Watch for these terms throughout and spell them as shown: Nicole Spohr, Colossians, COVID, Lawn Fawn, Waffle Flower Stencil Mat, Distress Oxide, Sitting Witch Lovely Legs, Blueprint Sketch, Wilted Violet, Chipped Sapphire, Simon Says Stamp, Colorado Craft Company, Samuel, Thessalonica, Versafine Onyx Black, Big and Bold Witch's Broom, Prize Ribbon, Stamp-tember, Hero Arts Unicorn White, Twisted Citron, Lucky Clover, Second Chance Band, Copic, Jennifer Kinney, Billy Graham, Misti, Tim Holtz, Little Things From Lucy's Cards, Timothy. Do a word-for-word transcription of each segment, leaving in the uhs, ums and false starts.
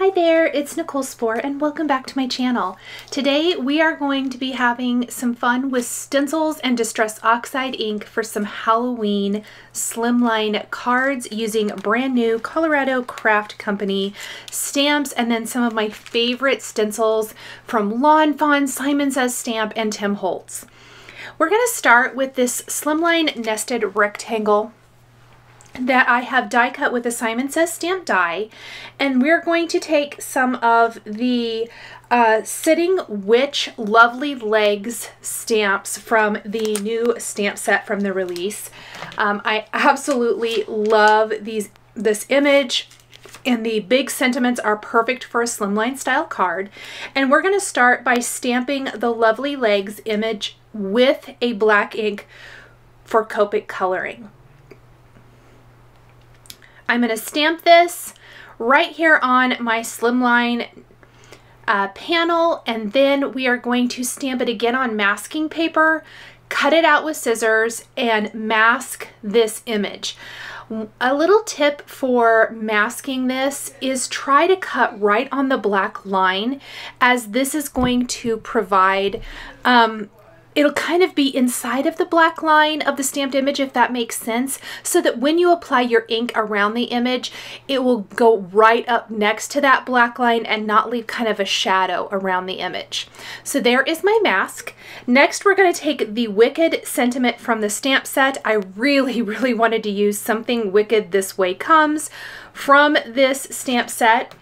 Hi there, it's Nicole Spohr and welcome back to my channel. Today we are going to be having some fun with stencils and Distress Oxide ink for some Halloween slimline cards using brand new Colorado Craft Company stamps and then some of my favorite stencils from Lawn Fawn, Simon Says Stamp, and Tim Holtz. We're going to start with this slimline nested rectangle that I have die cut with a Simon Says Stamp die, and we're going to take some of the uh, Sitting Witch Lovely Legs stamps from the new stamp set from the release. Um, I absolutely love these. This image and the big sentiments are perfect for a slimline style card, and we're going to start by stamping the Lovely Legs image with a black ink for Copic coloring. I'm going to stamp this right here on my slimline uh, panel, and then we are going to stamp it again on masking paper, cut it out with scissors, and mask this image. A little tip for masking this is try to cut right on the black line, as this is going to provide um, it'll kind of be inside of the black line of the stamped image, if that makes sense, so that when you apply your ink around the image, it will go right up next to that black line and not leave kind of a shadow around the image. So there is my mask. Next, we're going to take the Wicked sentiment from the stamp set. I really, really wanted to use Something Wicked This Way Comes from this stamp set.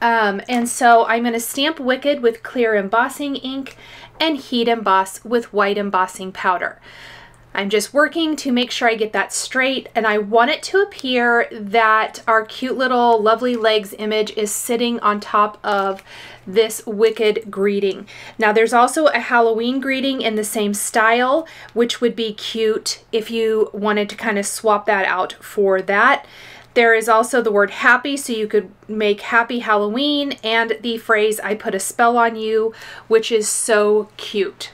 Um, and so I'm going to stamp Wicked with clear embossing ink and heat emboss with white embossing powder. I'm just working to make sure I get that straight, and I want it to appear that our cute little Lovely Legs image is sitting on top of this Wicked greeting. Now there's also a Halloween greeting in the same style, which would be cute if you wanted to kind of swap that out for that. There is also the word happy, so you could make Happy Halloween, and the phrase, I put a spell on you, which is so cute.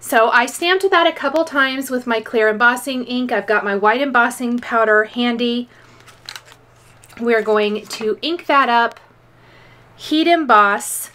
So I stamped that a couple times with my clear embossing ink. I've got my white embossing powder handy. We're going to ink that up, heat emboss,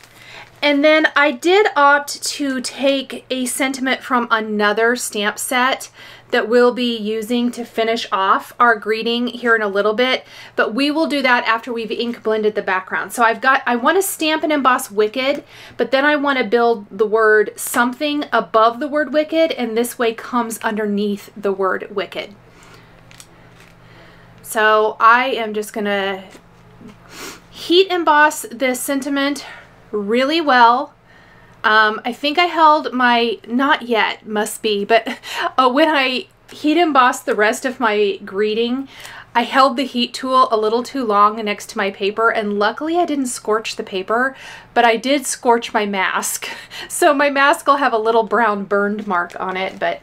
and then I did opt to take a sentiment from another stamp set that we'll be using to finish off our greeting here in a little bit, but we will do that after we've ink blended the background. So I've got, I want to stamp and emboss Wicked, but then I want to build the word something above the word Wicked, and This Way Comes underneath the word Wicked. So I am just gonna heat emboss this sentiment really well. Um, I think I held my, not yet, must be, but uh, when I heat embossed the rest of my greeting, I held the heat tool a little too long next to my paper, and luckily I didn't scorch the paper, but I did scorch my mask. So my mask will have a little brown burned mark on it, but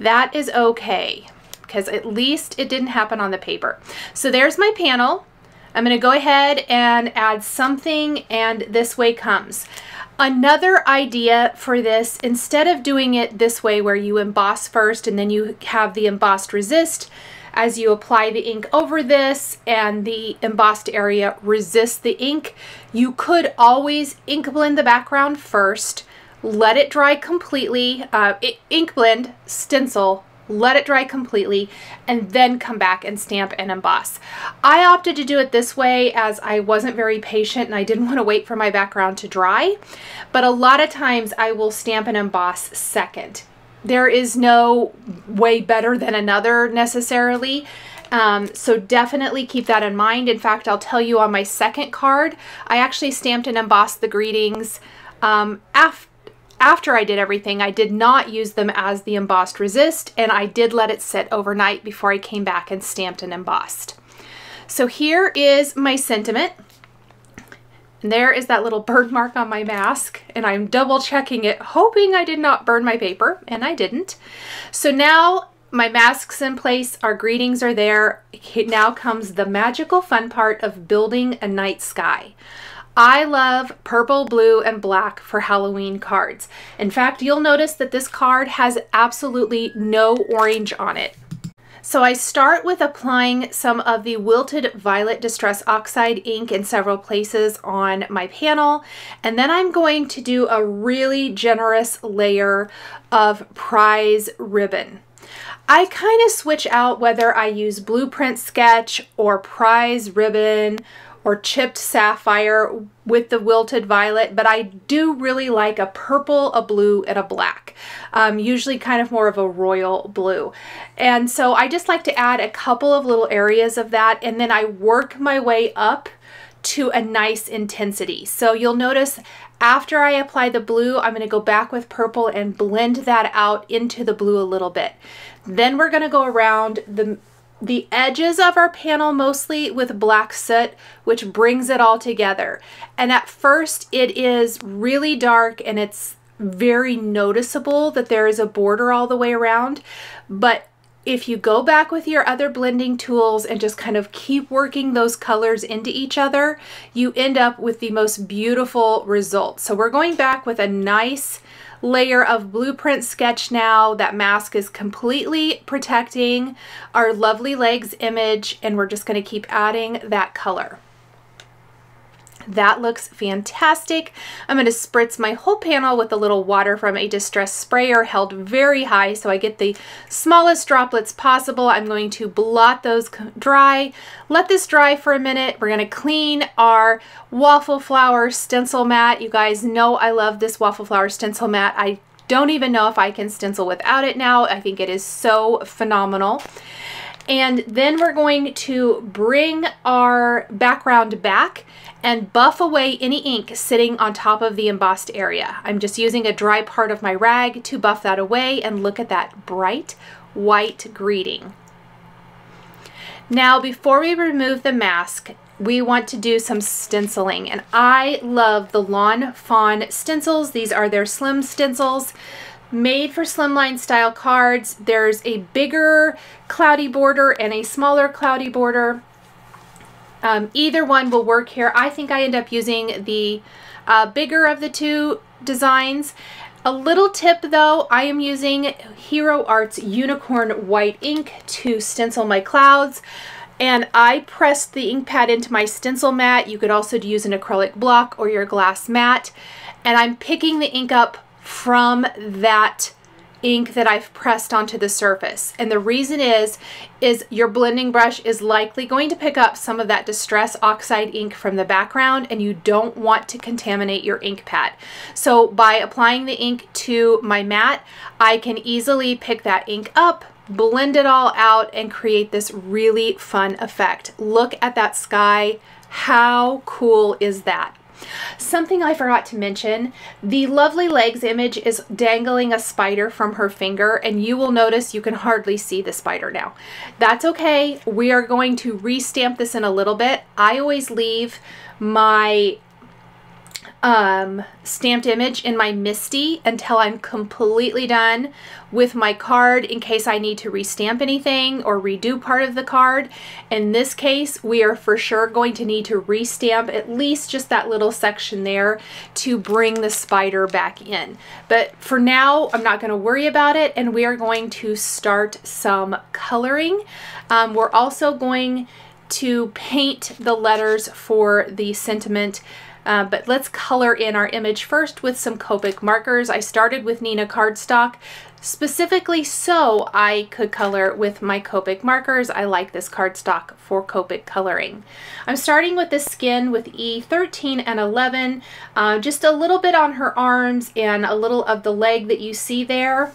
that is okay, because at least it didn't happen on the paper. So there's my panel. I'm going to go ahead and add Something and This Way Comes. Another idea for this, instead of doing it this way where you emboss first and then you have the embossed resist as you apply the ink over this and the embossed area resists the ink, you could always ink blend the background first, let it dry completely, uh, ink blend, stencil, let it dry completely, and then come back and stamp and emboss. I opted to do it this way as I wasn't very patient and I didn't want to wait for my background to dry, but a lot of times I will stamp and emboss second. There is no way better than another necessarily, um, so definitely keep that in mind. In fact, I'll tell you on my second card, I actually stamped and embossed the greetings um, after After I did everything. I did not use them as the embossed resist, and I did let it sit overnight before I came back and stamped and embossed. So here is my sentiment. And there is that little burn mark on my mask, and I'm double checking it, hoping I did not burn my paper, and I didn't. So now my mask's in place, our greetings are there. Now comes the magical fun part of building a night sky. I love purple, blue, and black for Halloween cards. In fact, you'll notice that this card has absolutely no orange on it. So I start with applying some of the Wilted Violet Distress Oxide ink in several places on my panel, and then I'm going to do a really generous layer of Prize Ribbon. I kind of switch out whether I use Blueprint Sketch or Prize Ribbon or Chipped Sapphire with the Wilted Violet, but I do really like a purple, a blue, and a black, um, usually kind of more of a royal blue. And so I just like to add a couple of little areas of that, and then I work my way up to a nice intensity. So you'll notice after I apply the blue, I'm going to go back with purple and blend that out into the blue a little bit. Then we're going to go around the the edges of our panel mostly with Black Soot, which brings it all together. And at first it is really dark and it's very noticeable that there is a border all the way around, but if you go back with your other blending tools and just kind of keep working those colors into each other, you end up with the most beautiful results. So we're going back with a nice layer of Blueprint Sketch now. That mask is completely protecting our lovely legs image, and we're just going to keep adding that color. That looks fantastic. I'm going to spritz my whole panel with a little water from a distress sprayer held very high so I get the smallest droplets possible. I'm going to blot those dry, let this dry for a minute. We're going to clean our Waffle Flower Stencil Mat. You guys know I love this Waffle Flower Stencil Mat. I don't even know if I can stencil without it now. I think it is so phenomenal. And then we're going to bring our background back and buff away any ink sitting on top of the embossed area. I'm just using a dry part of my rag to buff that away, and look at that bright white greeting. Now, before we remove the mask, we want to do some stenciling, and I love the Lawn Fawn stencils. These are their slim stencils, made for slimline style cards. There's a bigger cloudy border and a smaller cloudy border. Um, either one will work here. I think I end up using the uh, bigger of the two designs. A little tip though, I am using Hero Arts Unicorn White ink to stencil my clouds, and I pressed the ink pad into my stencil mat. You could also use an acrylic block or your glass mat, and I'm picking the ink up from that ink that I've pressed onto the surface. And the reason is, is your blending brush is likely going to pick up some of that Distress Oxide ink from the background, and you don't want to contaminate your ink pad. So by applying the ink to my mat, I can easily pick that ink up, blend it all out, and create this really fun effect. Look at that sky. How cool is that? Something I forgot to mention, the lovely legs image is dangling a spider from her finger, and you will notice you can hardly see the spider now. That's okay. We are going to re-stamp this in a little bit. I always leave my um, stamped image in my Misti until I'm completely done with my card in case I need to restamp anything or redo part of the card. In this case, we are for sure going to need to restamp at least just that little section there to bring the spider back in. But for now, I'm not going to worry about it, and we are going to start some coloring. Um, we're also going to paint the letters for the sentiment. Uh, but let's color in our image first with some Copic markers. I started with Nina cardstock specifically so I could color with my Copic markers. I like this cardstock for Copic coloring. I'm starting with the skin with E thirteen and eleven, uh, just a little bit on her arms and a little of the leg that you see there.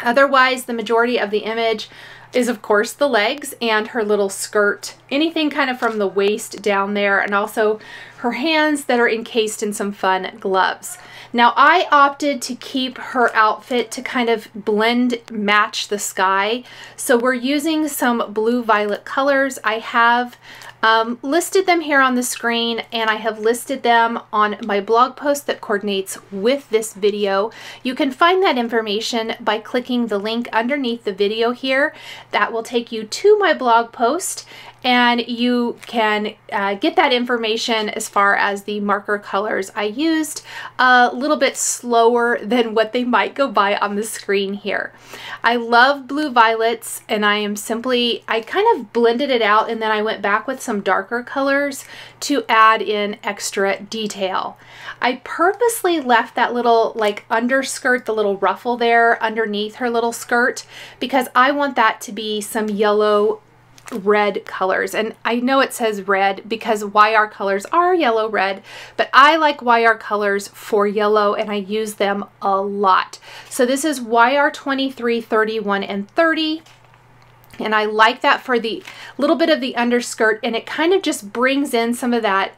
Otherwise, the majority of the image is of course the legs and her little skirt, anything kind of from the waist down there, and also her hands that are encased in some fun gloves. Now I opted to keep her outfit to kind of blend match the sky, so we're using some blue violet colors. I have um, listed them here on the screen, and I have listed them on my blog post that coordinates with this video. You can find that information by clicking the link underneath the video here. That will take you to my blog post, and you can uh, get that information as far as the marker colors I used a little bit slower than what they might go by on the screen here. I love blue violets, and I am simply, I kind of blended it out and then I went back with some darker colors to add in extra detail. I purposely left that little like underskirt, the little ruffle there underneath her little skirt, because I want that to be some yellow red colors. And I know it says red because Y R colors are yellow red, but I like Y R colors for yellow and I use them a lot. So this is Y R twenty-three, thirty-one, and thirty. And I like that for the little bit of the underskirt, and it kind of just brings in some of that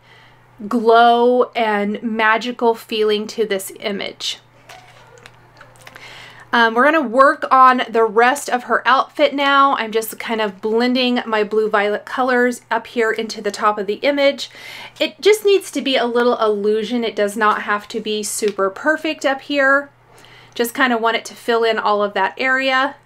glow and magical feeling to this image. Um, we're going to work on the rest of her outfit now. I'm just kind of blending my blue-violet colors up here into the top of the image. It just needs to be a little illusion. It does not have to be super perfect up here. Just kind of want it to fill in all of that area.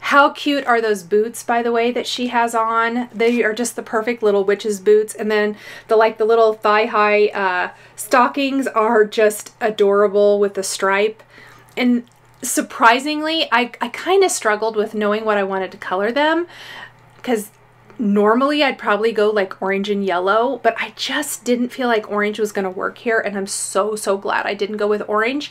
How cute are those boots, by the way, that she has on? They are just the perfect little witch's boots. And then the like the little thigh-high uh, stockings are just adorable with the stripe. And surprisingly, I, I kind of struggled with knowing what I wanted to color them, because normally I'd probably go like orange and yellow, but I just didn't feel like orange was going to work here, and I'm so, so glad I didn't go with orange.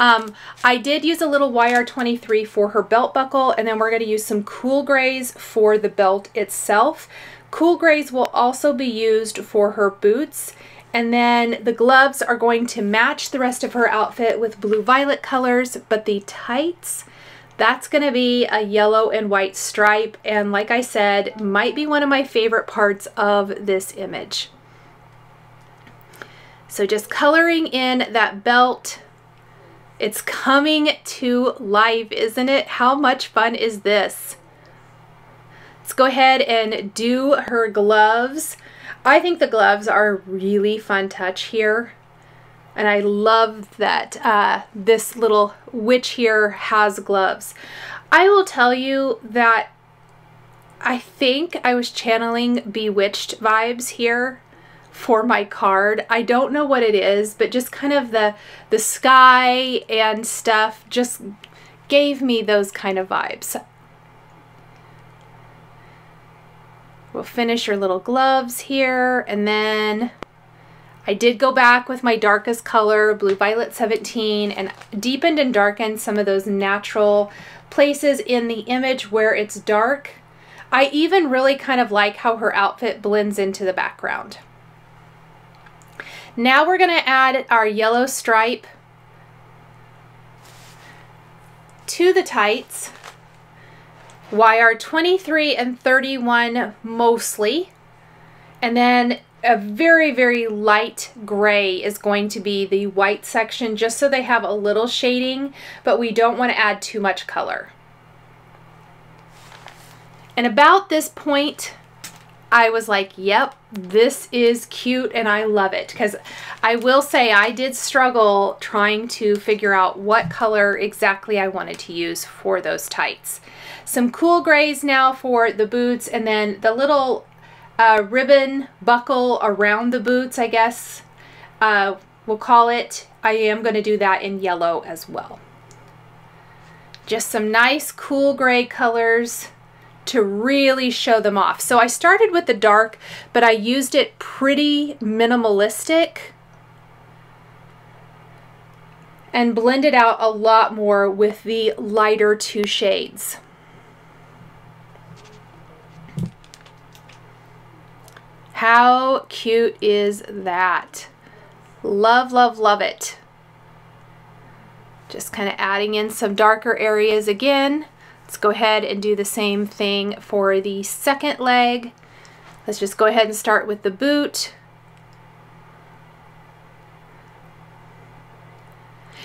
Um, I did use a little Y R twenty-three for her belt buckle, and then we're going to use some cool grays for the belt itself. Cool grays will also be used for her boots. And then the gloves are going to match the rest of her outfit with blue-violet colors, but the tights, that's going to be a yellow and white stripe, and like I said, might be one of my favorite parts of this image. So just coloring in that belt. It's coming to life, isn't it? How much fun is this? Let's go ahead and do her gloves. I think the gloves are a really fun touch here, and I love that uh, this little witch here has gloves. I will tell you that I think I was channeling Bewitched vibes here for my card. I don't know what it is, but just kind of the, the sky and stuff just gave me those kind of vibes. We'll finish your little gloves here, and then I did go back with my darkest color, Blue Violet seventeen, and deepened and darkened some of those natural places in the image where it's dark. I even really kind of like how her outfit blends into the background. Now we're going to add our yellow stripe to the tights. Y R twenty-three and thirty-one mostly, and then a very, very light gray is going to be the white section, just so they have a little shading, but we don't want to add too much color. And about this point, I was like, yep, this is cute and I love it, because I will say I did struggle trying to figure out what color exactly I wanted to use for those tights. Some cool grays now for the boots, and then the little uh, ribbon buckle around the boots, I guess uh, we'll call it. I am going to do that in yellow as well. Just some nice cool gray colors to really show them off. So I started with the dark, but I used it pretty minimalistic and blended out a lot more with the lighter two shades. How cute is that? Love, love, love it. Just kind of adding in some darker areas again. Let's go ahead and do the same thing for the second leg. Let's just go ahead and start with the boot.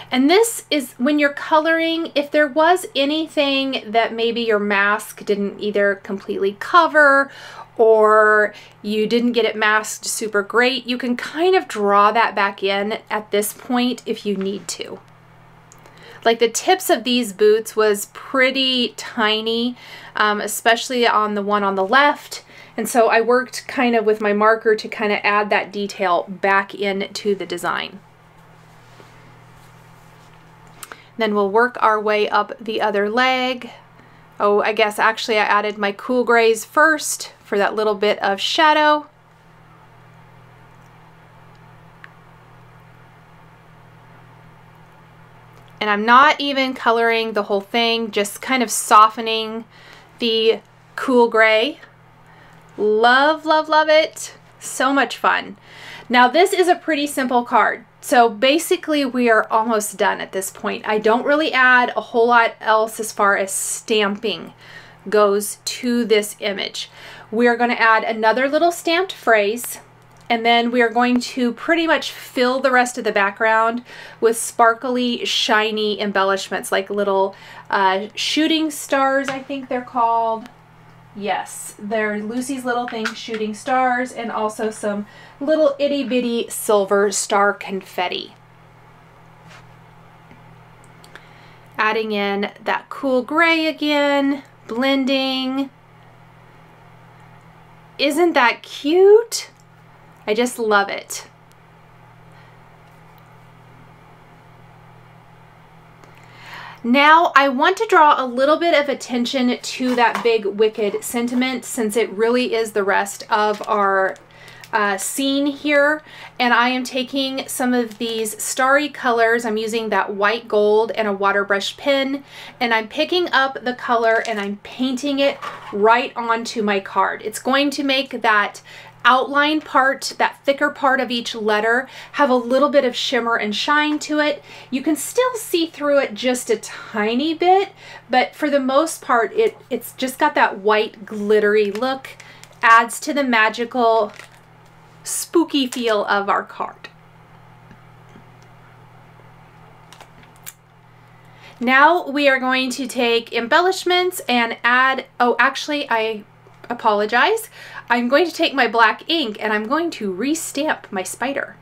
And this is when you're coloring, if there was anything that maybe your mask didn't either completely cover or you didn't get it masked super great, you can kind of draw that back in at this point if you need to. Like the tips of these boots was pretty tiny, um, especially on the one on the left. And so I worked kind of with my marker to kind of add that detail back into the design. Then we'll work our way up the other leg. Oh, I guess actually I added my cool grays first for that little bit of shadow. And I'm not even coloring the whole thing, just kind of softening the cool gray. Love, love, love it. So much fun. Now this is a pretty simple card. So basically we are almost done at this point. I don't really add a whole lot else as far as stamping goes to this image. We are going to add another little stamped phrase, and then we are going to pretty much fill the rest of the background with sparkly, shiny embellishments, like little uh, shooting stars, I think they're called. Yes, they're Lucy's Little Thing shooting stars, and also some little itty bitty silver star confetti. Adding in that cool gray again, blending. Isn't that cute? I just love it. Now I want to draw a little bit of attention to that big wicked sentiment, since it really is the rest of our uh, scene here. And I am taking some of these starry colors. I'm using that white gold and a water brush pen, and I'm picking up the color and I'm painting it right onto my card. It's going to make that outline part, that thicker part of each letter, have a little bit of shimmer and shine to it. You can still see through it just a tiny bit, but for the most part, it, it's just got that white glittery look, adds to the magical, spooky feel of our card. Now we are going to take embellishments and add, oh, actually, I apologize. I'm going to take my black ink and I'm going to re-stamp my spider.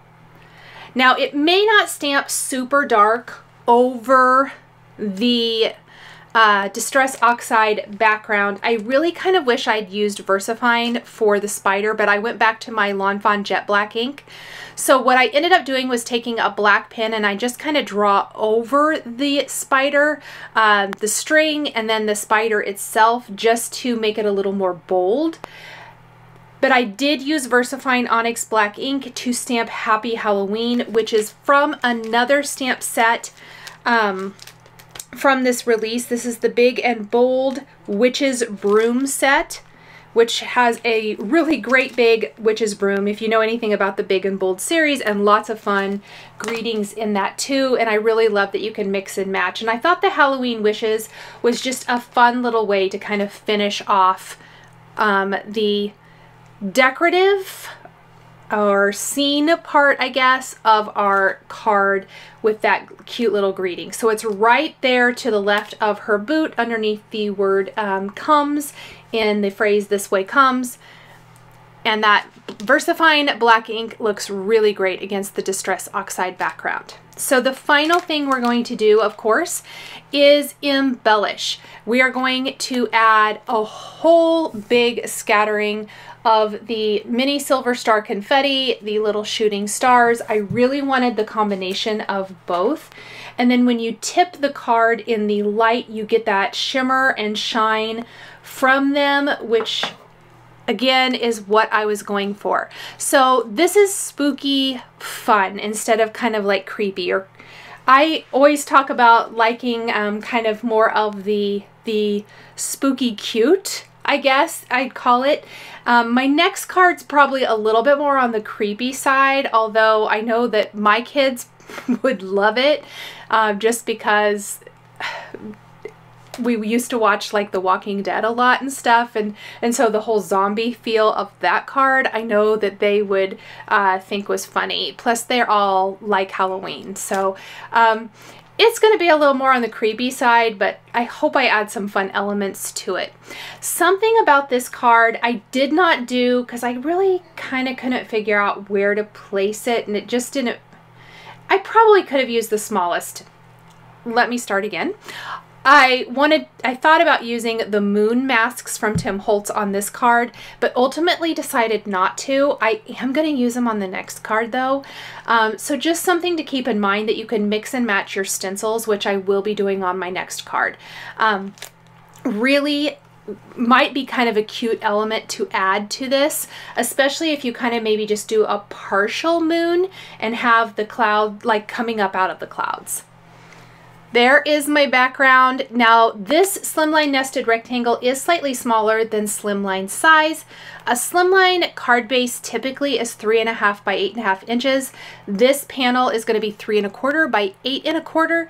Now it may not stamp super dark over the uh, Distress Oxide background. I really kind of wish I'd used Versafine for the spider, but I went back to my Lawn Fawn Jet Black ink. So what I ended up doing was taking a black pen and I just kind of draw over the spider, uh, the string, and then the spider itself, just to make it a little more bold. But I did use Versafine Onyx Black ink to stamp Happy Halloween, which is from another stamp set um, from this release. This is the Big and Bold Witch's Broom set, which has a really great big witch's broom, if you know anything about the Big and Bold series, and lots of fun greetings in that too. And I really love that you can mix and match. And I thought the Halloween wishes was just a fun little way to kind of finish off um, the decorative or scene part, I guess, of our card with that cute little greeting. So it's right there to the left of her boot, underneath the word um, comes in the phrase "this way comes," and that Versafine black ink looks really great against the Distress Oxide background. So the final thing we're going to do, of course, is embellish. We are going to add a whole big scattering of the mini silver star confetti, the little shooting stars. I really wanted the combination of both. And then when you tip the card in the light, you get that shimmer and shine from them, which again is what I was going for. So this is spooky fun instead of kind of like creepy. Or I always talk about liking um, kind of more of the, the spooky cute, I guess I'd call it. Um, my next card's probably a little bit more on the creepy side, although I know that my kids would love it, uh, just because we used to watch like The Walking Dead a lot and stuff, and, and so the whole zombie feel of that card, I know that they would uh, think was funny. Plus they're all like Halloween, so um, it's going to be a little more on the creepy side, but I hope I add some fun elements to it. Something about this card I did not do because I really kind of couldn't figure out where to place it, and it just didn't. I probably could have used the smallest. Let me start again. I wanted, I thought about using the moon masks from Tim Holtz on this card, but ultimately decided not to. I am going to use them on the next card though. Um, so just something to keep in mind that you can mix and match your stencils, which I will be doing on my next card. Um, really might be kind of a cute element to add to this, especially if you kind of maybe just do a partial moon and have the cloud like coming up out of the clouds. There is my background. Now this slimline nested rectangle is slightly smaller than slimline size. A slimline card base typically is three and a half by eight and a half inches. This panel is going to be three and a quarter by eight and a quarter,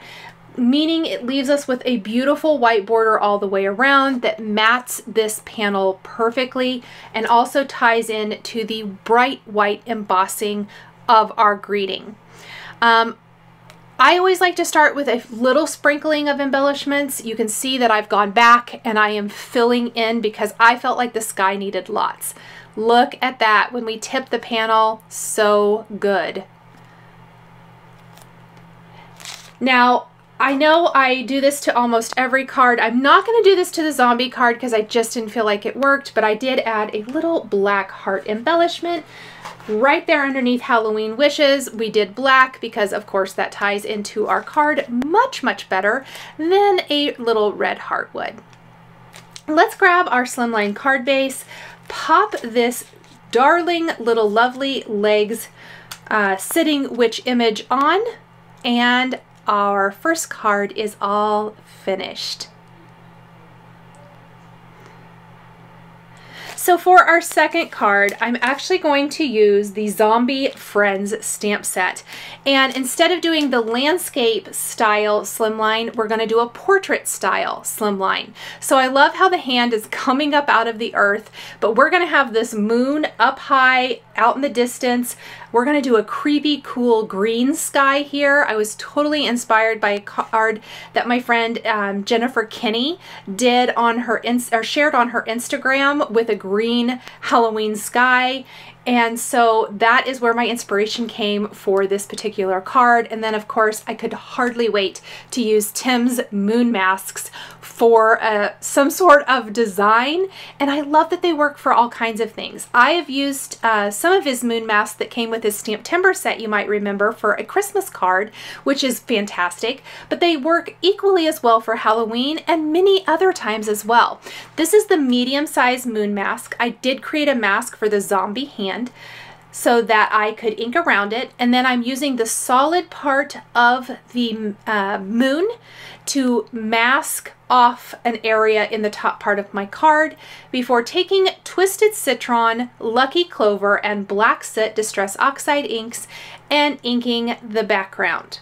meaning it leaves us with a beautiful white border all the way around that mats this panel perfectly and also ties in to the bright white embossing of our greeting. Um, I always like to start with a little sprinkling of embellishments. You can see that I've gone back and I am filling in because I felt like the sky needed lots. Look at that when we tip the panel, so good. Now, I know I do this to almost every card. I'm not going to do this to the zombie card because I just didn't feel like it worked, but I did add a little black heart embellishment right there underneath Halloween Wishes. We did black because, of course, that ties into our card much, much better than a little red heart would. Let's grab our slimline card base, pop this darling little lovely legs uh, Sitting Witch image on, and our first card is all finished. So for our second card, I'm actually going to use the Zombie Friends stamp set. And instead of doing the landscape style slimline, we're going to do a portrait style slimline. So I love how the hand is coming up out of the earth, but we're going to have this moon up high, out in the distance. We're going to do a creepy, cool green sky here. I was totally inspired by a card that my friend um, Jennifer Kinney did on her, or shared on her Instagram, with a green Halloween sky. And so that is where my inspiration came for this particular card. And then of course I could hardly wait to use Tim's moon masks for uh, some sort of design. And I love that they work for all kinds of things. I have used uh, some of his moon masks that came with his Stamp-tember set, you might remember, for a Christmas card, which is fantastic, but they work equally as well for Halloween and many other times as well. This is the medium-sized moon mask. I did create a mask for the zombie hand so that I could ink around it, and then I'm using the solid part of the uh, moon to mask off an area in the top part of my card before taking Twisted Citron, Lucky Clover, and Black Soot Distress Oxide inks and inking the background.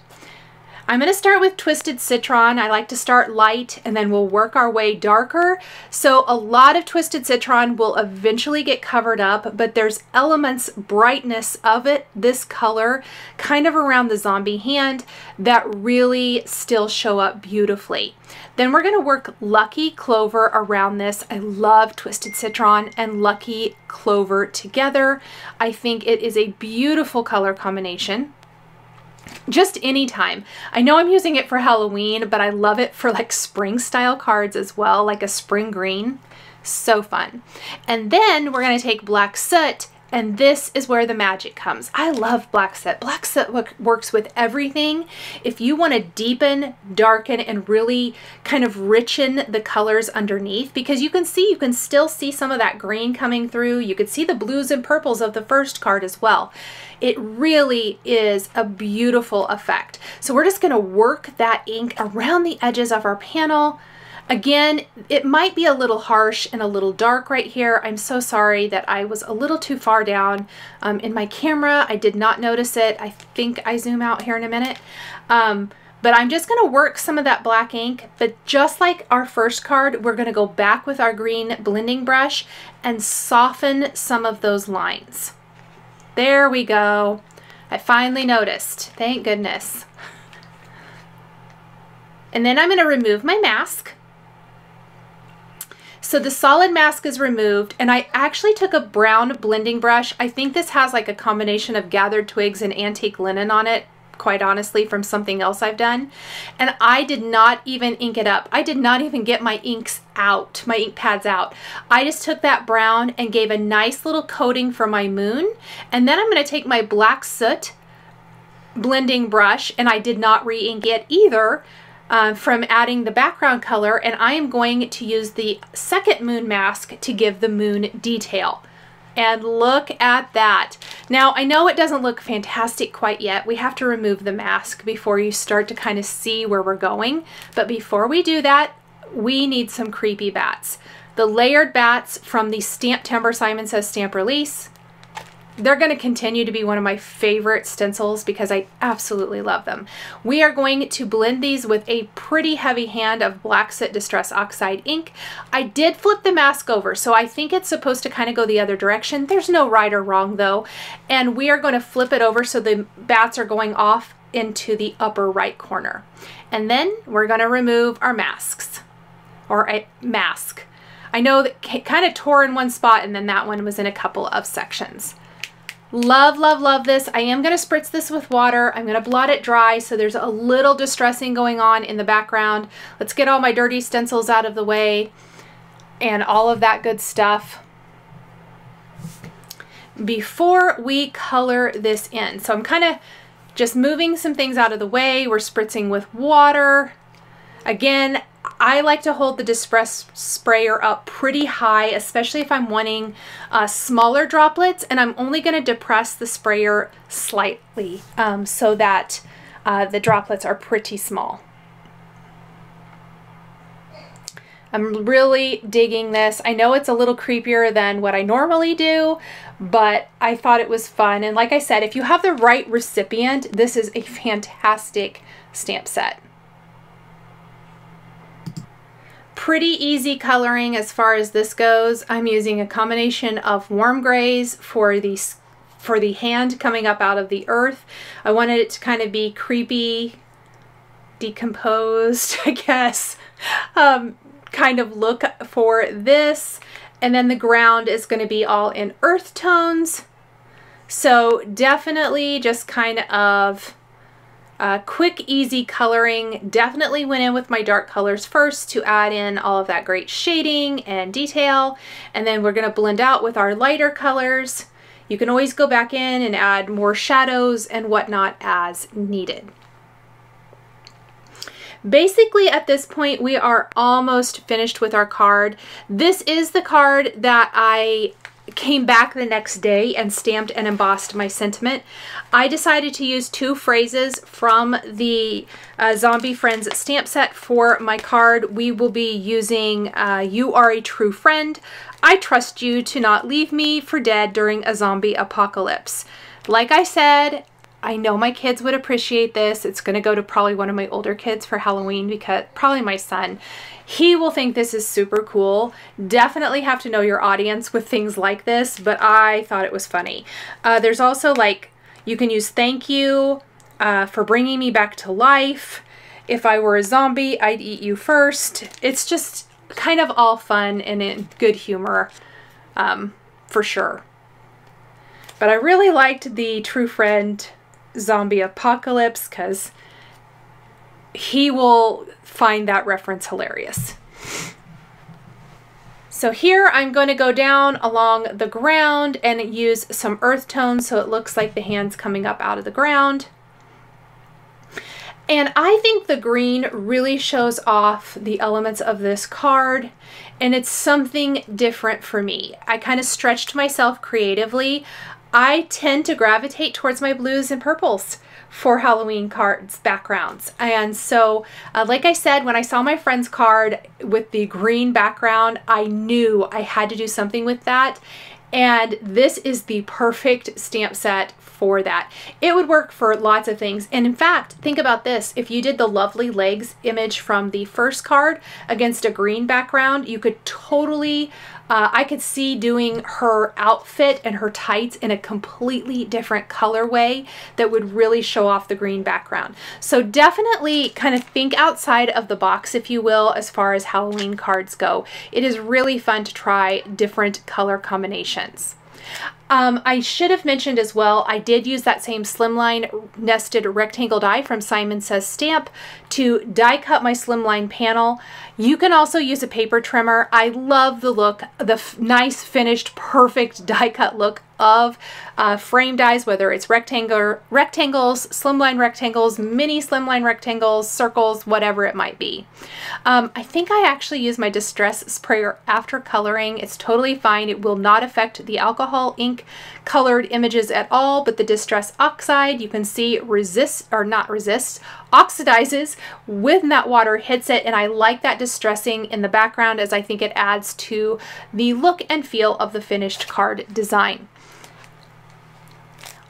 I'm going to start with Twisted Citron. I like to start light and then we'll work our way darker. So a lot of Twisted Citron will eventually get covered up, but there's elements, brightness of it, this color, kind of around the zombie hand that really still show up beautifully. Then we're going to work Lucky Clover around this. I love Twisted Citron and Lucky Clover together. I think it is a beautiful color combination. Just any time. I know I'm using it for Halloween, but I love it for like spring style cards as well, like a spring green. So fun. And then we're going to take Black Soot, and this is where the magic comes. I love Black Soot. Black Soot work, works with everything. If you want to deepen, darken, and really kind of richen the colors underneath, because you can see, you can still see some of that green coming through. You could see the blues and purples of the first card as well. It really is a beautiful effect. So we're just going to work that ink around the edges of our panel. Again, it might be a little harsh and a little dark right here. I'm so sorry that I was a little too far down um, in my camera. I did not notice it. I think I zoom out here in a minute. Um, but I'm just going to work some of that black ink. But just like our first card, we're going to go back with our green blending brush and soften some of those lines. There we go. I finally noticed. Thank goodness. And then I'm going to remove my mask. So the solid mask is removed, and I actually took a brown blending brush. I think this has like a combination of gathered twigs and antique linen on it. quite honestly, from something else I've done. And I did not even ink it up. I did not even get my inks out, my ink pads out. I just took that brown and gave a nice little coating for my moon. And then I'm going to take my Black Soot blending brush, and I did not re-ink it either, Uh, from adding the background color, and I am going to use the second moon mask to give the moon detail. And look at that. Now, I know it doesn't look fantastic quite yet. We have to remove the mask before you start to kind of see where we're going. But before we do that, we need some creepy bats. The layered bats from the Stamp-tember Simon Says Stamp release. They're going to continue to be one of my favorite stencils because I absolutely love them. We are going to blend these with a pretty heavy hand of Black Soot Distress Oxide ink. I did flip the mask over, so I think it's supposed to kind of go the other direction. There's no right or wrong though. And we are going to flip it over so the bats are going off into the upper right corner. And then we're going to remove our masks, or a mask. I know that it kind of tore in one spot, and then that one was in a couple of sections. Love, love, love this. I am going to spritz this with water. I'm going to blot it dry so there's a little distressing going on in the background. Let's get all my dirty stencils out of the way and all of that good stuff before we color this in. So I'm kind of just moving some things out of the way. We're spritzing with water. Again, I like to hold the distress sprayer up pretty high, especially if I'm wanting uh, smaller droplets, and I'm only going to depress the sprayer slightly um, so that uh, the droplets are pretty small. I'm really digging this. I know it's a little creepier than what I normally do, but I thought it was fun. And like I said, if you have the right recipient, this is a fantastic stamp set. Pretty easy coloring as far as this goes. I'm using a combination of warm grays for the, for the hand coming up out of the earth. I wanted it to kind of be creepy, decomposed, I guess, um, kind of look for this. And then the ground is going to be all in earth tones. So definitely just kind of Uh, quick, easy coloring. Definitely went in with my dark colors first to add in all of that great shading and detail. And then we're going to blend out with our lighter colors. You can always go back in and add more shadows and whatnot as needed. Basically, at this point, we are almost finished with our card. This is the card that I came back the next day and stamped and embossed my sentiment. I decided to use two phrases from the uh, Zombie Friends stamp set for my card. We will be using uh, "You are a true friend. I trust you to not leave me for dead during a zombie apocalypse." Like I said, I know my kids would appreciate this. It's going to go to probably one of my older kids for Halloween, because probably my son. He will think this is super cool. Definitely have to know your audience with things like this, but I thought it was funny. Uh, there's also, like, you can use "thank you uh, for bringing me back to life. If I were a zombie, I'd eat you first." It's just kind of all fun and in good humor, um, for sure. But I really liked the true friend zombie apocalypse, because he will find that reference hilarious. So here I'm going to go down along the ground and use some earth tones so it looks like the hand's coming up out of the ground. And I think the green really shows off the elements of this card, and it's something different for me. I kind of stretched myself creatively. I tend to gravitate towards my blues and purples for Halloween cards backgrounds. And so, uh, like I said, when I saw my friend's card with the green background, I knew I had to do something with that. And this is the perfect stamp set for that. It would work for lots of things. And in fact, think about this. If you did the lovely legs image from the first card against a green background, you could totally, Uh, I could see doing her outfit and her tights in a completely different colorway that would really show off the green background. So definitely kind of think outside of the box, if you will, as far as Halloween cards go. It is really fun to try different color combinations. Um, I should have mentioned as well, I did use that same slimline nested rectangle die from Simon Says Stamp to die cut my slimline panel. You can also use a paper trimmer. I love the look, the f nice finished, perfect die cut look of uh, frame dies, whether it's rectangle, rectangles, slimline rectangles, mini slimline rectangles, circles, whatever it might be. Um, I think I actually used my Distress sprayer after coloring. It's totally fine. It will not affect the alcohol ink colored images at all, but the Distress Oxide, you can see resists, or not resists, oxidizes when that water hits it, and I like that distressing in the background as I think it adds to the look and feel of the finished card design.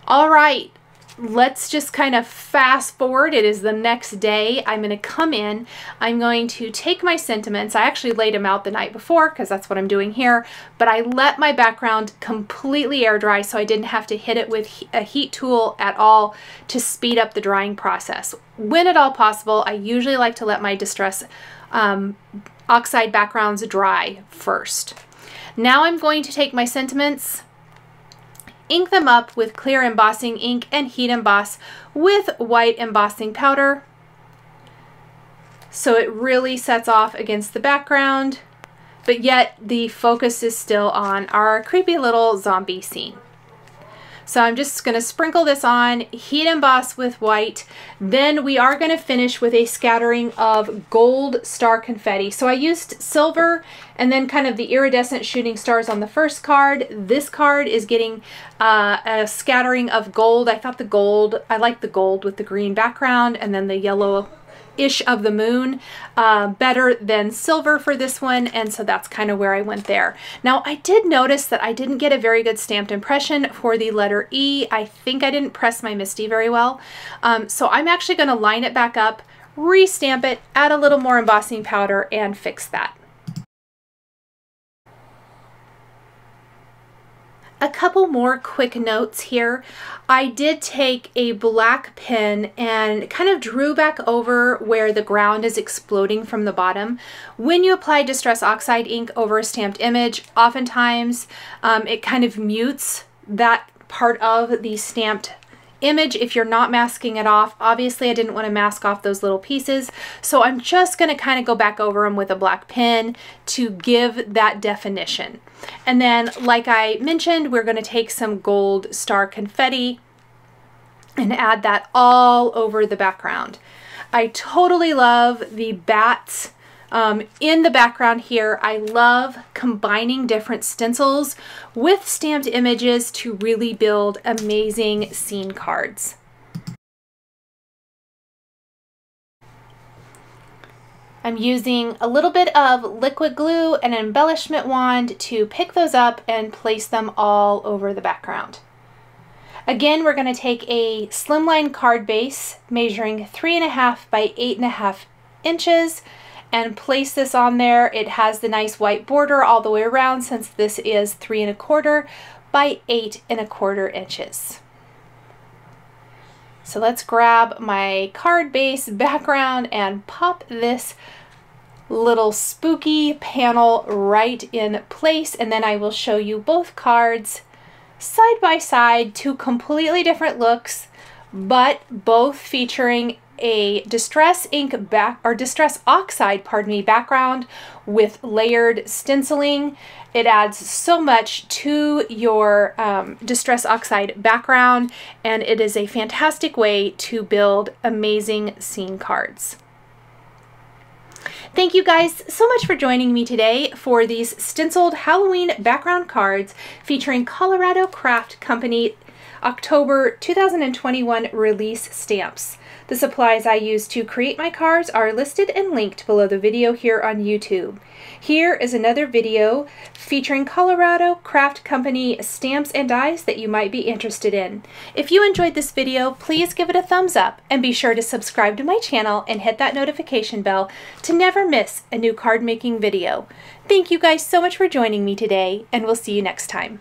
All right, let's just kind of fast forward. It is the next day. I'm going to come in. I'm going to take my sentiments. I actually laid them out the night before because that's what I'm doing here, but I let my background completely air dry so I didn't have to hit it with a heat tool at all to speed up the drying process. When at all possible, I usually like to let my Distress um, Oxide backgrounds dry first. Now I'm going to take my sentiments, ink them up with clear embossing ink and heat emboss with white embossing powder so it really sets off against the background, but yet the focus is still on our creepy little zombie scene. So I'm just going to sprinkle this on, heat emboss with white. Then we are going to finish with a scattering of gold star confetti. So I used silver and then kind of the iridescent shooting stars on the first card. This card is getting uh, a scattering of gold. I thought the gold, I like the gold with the green background and then the yellow-ish of the moon uh, better than silver for this one, and so that's kind of where I went there. Now I did notice that I didn't get a very good stamped impression for the letter E. I think I didn't press my Misti very well, um, so I'm actually going to line it back up, re-stamp it, add a little more embossing powder, and fix that. A couple more quick notes here. I did take a black pen and kind of drew back over where the ground is exploding from the bottom. When you apply Distress Oxide ink over a stamped image, oftentimes um, it kind of mutes that part of the stamped image if you're not masking it off. Obviously I didn't want to mask off those little pieces, so I'm just going to kind of go back over them with a black pen to give that definition. And then, like I mentioned, we're going to take some gold star confetti and add that all over the background. I totally love the bats um, in the background here. I love combining different stencils with stamped images to really build amazing scene cards. I'm using a little bit of liquid glue and an embellishment wand to pick those up and place them all over the background. Again, we're going to take a slimline card base measuring three and a half by eight and a half inches and place this on there. It has the nice white border all the way around since this is three and a quarter by eight and a quarter inches. So let's grab my card base background and pop this little spooky panel right in place, and then I will show you both cards side by side, two completely different looks, but both featuring a distress ink back or distress oxide, pardon me, background with layered stenciling. It adds so much to your um, Distress Oxide background, and it is a fantastic way to build amazing scene cards. Thank you guys so much for joining me today for these stenciled Halloween background cards featuring Colorado Craft Company October two thousand twenty-one release stamps. The supplies I use to create my cards are listed and linked below the video here on YouTube. Here is another video featuring Colorado Craft Company stamps and dies that you might be interested in. If you enjoyed this video, please give it a thumbs up and be sure to subscribe to my channel and hit that notification bell to never miss a new card making video. Thank you guys so much for joining me today, and we'll see you next time.